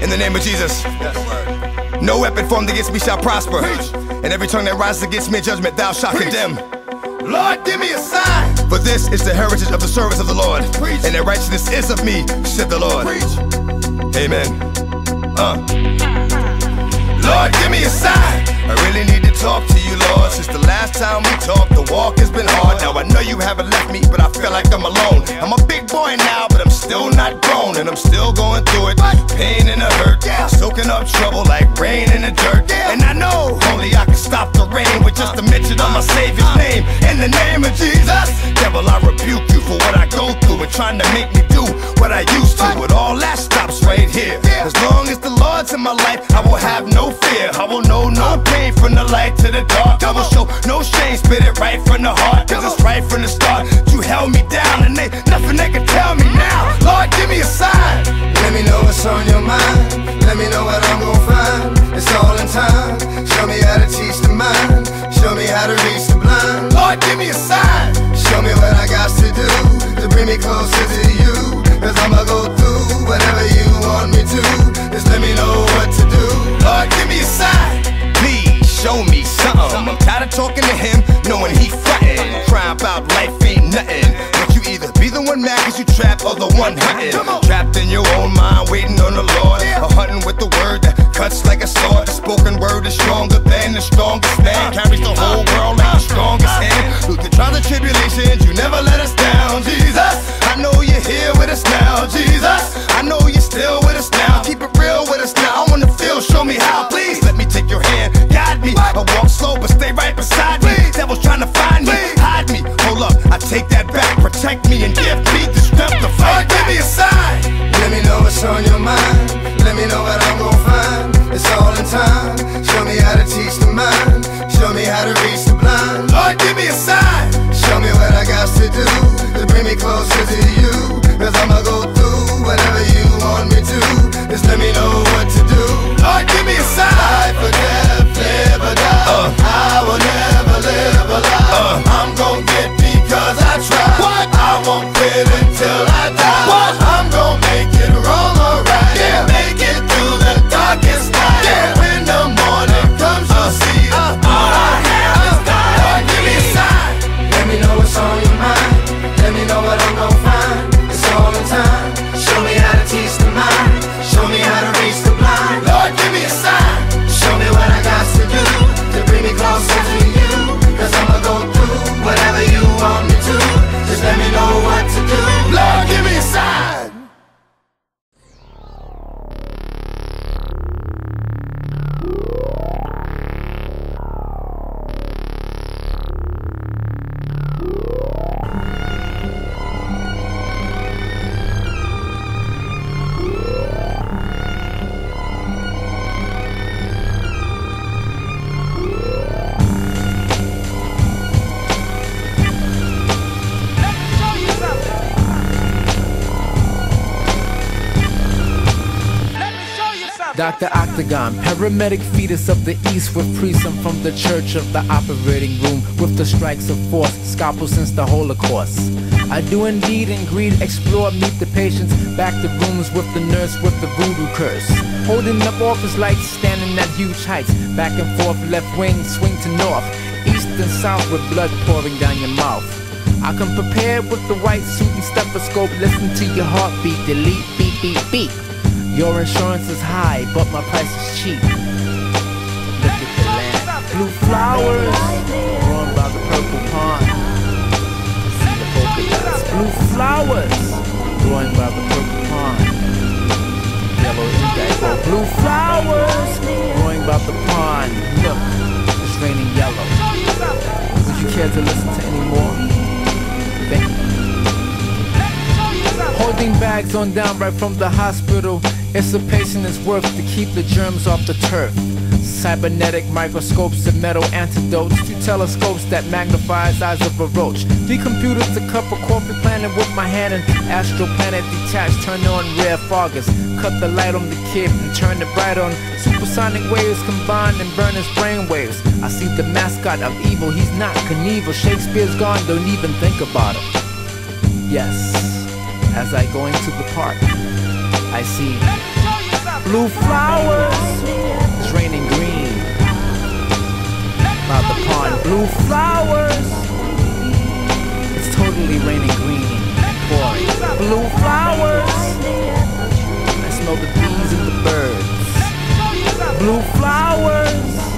In the name of Jesus. Yes. No weapon formed against me shall prosper. Preach. And every tongue that rises against me in judgment thou shalt condemn. Lord, give me a sign. For this is the heritage of the servants of the Lord. Preach. And their righteousness is of me, said the Lord. Preach. Amen. Lord, give me a sign. I really need to talk to you, Lord. Since the last time we talked, the walk has been hard. Now I know you haven't left me, but I feel like I'm alone. I'm a big boy now, but I'm still not grown. And I'm still going through it, pain and the hurt. Soaking up trouble like rain in the dirt. And I know only I can stop the rain with just a mention of my Savior's name. In the name of Jesus, devil, I rebuke you for what I go through and trying to make me do what I used to. But all that stops right here. As long as the Lord's in my life, I will have no fear. I will know no pain from the light to the dark. I will show no shame, spit it right from the heart. Cause it's right from the start. You held me down and ain't nothing they can tell me now. Lord, give me a sign. Let me know what's on your mind. Let me know what I'm gonna find. It's all in time. Show me how to teach the mind. Show me how to reach the blind. Lord, give me a sign. Show me what I got to do to bring me closer to you. Cause I'ma go through whatever you want me to. Just let me know what to do. Lord, give me a sign. Please show me something. I'm tired of talking to him, knowing he frontin'. Crying about life ain't nothing. But you either be the one mad cause you trapped or the one hunting. Trapped in your own mind, waiting on the Lord. Or hunting with the word that cuts like a sword. The spoken word is stronger than the strongest man. Carries the whole world like the strongest hand. Through the trials and tribulations, you never let us down, Jesus. I know you're here with us now, Jesus. I know you're still with us now. Keep it real with us now. I wanna feel, show me how. Please let me take your hand, guide me. I walk slow, but stay right beside me. Devil's trying to find me, hide me. Hold up, I take that back. Protect me and give me the strength to fight. Give me a sign. Let me know what's on your mind. Let me know what I'm gonna find. It's all in time. Show me how to teach the mind. Show me how to reach the blind. Lord, give me a sign. Show me what I got to do to bring me closer to you. Cause I'ma go through whatever you want me to. Just let me know what to do. Lord, give me a sign. Life or death, live or die. I will never live a lie. I'm gon' get because I tried. What? I won't quit until I die. What? I'm gon' make it wrong or right. Yeah. Make it through the darkest night. Yeah. When the morning comes, you'll see all I have is God. Lord, give me a sign. Let me know what's on your mind. Let me know what I'm gon' find. It's all the time. Show me how to teach the mind. Show me how to reach the blind. Lord, give me a sign. Show me what I got to do to bring me closer to you. Cause I'ma go through whatever you want me to. Just let me know what to do. Lord, give me a sign. Dr. Octagon, paramedic fetus of the East with precinct from the church of the operating room with the strikes of force, scalpel since the Holocaust. I do indeed and greed, explore, meet the patients, back the rooms with the nurse with the voodoo curse. Holding up office lights, standing at huge heights, back and forth, left wing, swing to north, east and south with blood pouring down your mouth. I come prepared with the white suit and stethoscope, listen to your heartbeat, delete, beep, beep, beep. Your insurance is high, but my price is cheap. Look at the land. Blue flowers, grown by the purple pond. See the polka dots. Blue flowers, growing by the purple pond. Yellow indigo. Blue flowers, growing by the pond. Look, it's raining yellow. Would you care to listen to any more? Thank you. Holding bags on down right from the hospital. It's a patient it's worth to keep the germs off the turf. Cybernetic microscopes and metal antidotes to telescopes that magnifies eyes of a roach. The computers a cup of coffee planted with my hand and astral planet detached. Turn on rare foggers, cut the light on the kid and turn it bright on. Supersonic waves combine and burn his brain waves. I see the mascot of evil, he's not Knievel. Shakespeare's gone, don't even think about him. Yes, as I go into the park, I see blue flowers, it's raining green about the pond. Blue flowers, it's totally raining green. Boy, blue flowers, I smell the bees and the birds. Blue flowers.